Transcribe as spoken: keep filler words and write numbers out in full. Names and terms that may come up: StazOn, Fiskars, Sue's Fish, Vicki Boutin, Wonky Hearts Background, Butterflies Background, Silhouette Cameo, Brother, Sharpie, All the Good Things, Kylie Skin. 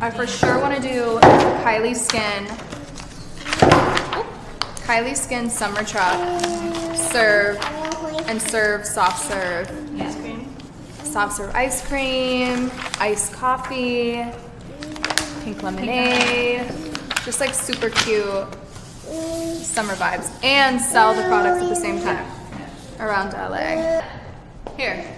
I for sure want to do Kylie Skin, Kylie Skin Summer Truck, serve, and serve soft serve. Ice cream. Soft serve ice cream, iced coffee, pink lemonade, just like super cute summer vibes. And sell the products at the same time around L A. Here.